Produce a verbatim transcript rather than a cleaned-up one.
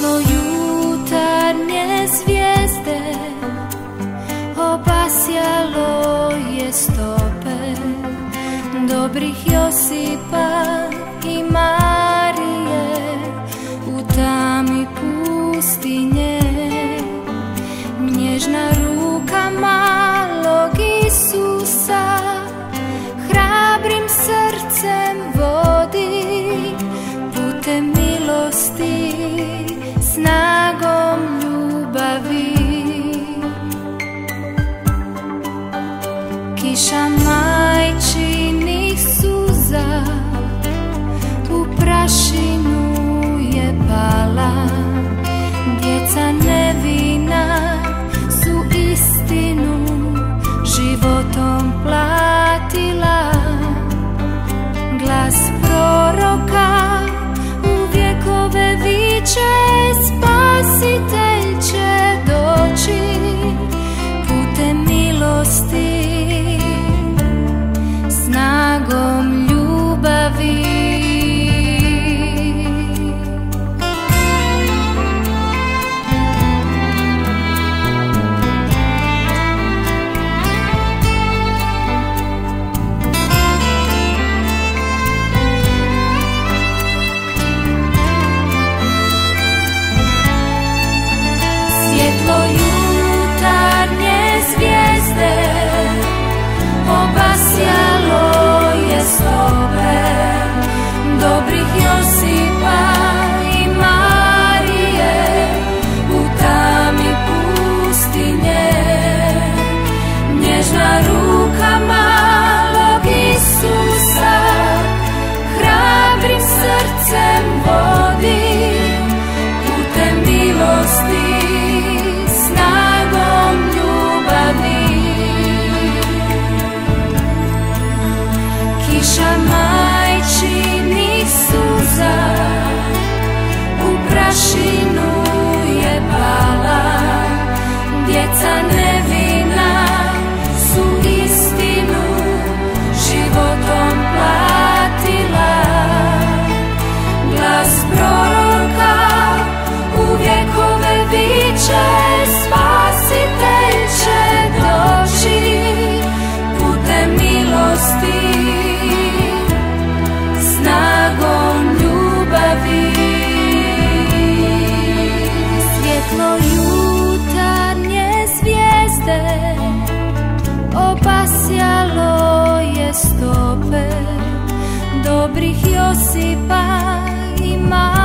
Svetlo jutarnje zvijezde obasjalo je stope dobrih Josipa i Marije u tami pustinje. Nježna ruka malog Isusa hrabrim srcem vodi putem milosti, snagom ljubavi. Kiša majčinih suza u prašinu je pala, djeca nevina su istinu životom platila. Glas proroka u vjekove viče, Spasitelj će doći putem milosti, snagom ljubavi. Svjetlo jutarnje zvijezde obasjalo je stope dobrih Josipa i Marije u tami pustinje. Nježna ruka malog Isusa hrabrim srcem vodi putem milosti, snagom ljubavi. Kiša majčinih suza u prašinu je pala, djeca nevina su istinu životom platila. Glas proroka u vjekove viče, Spasitelj će doći putem milosti, snagom ljubavi. Svjetlo jutarnje zvijezde obasjalo je stope dobrih Josipa i Marije.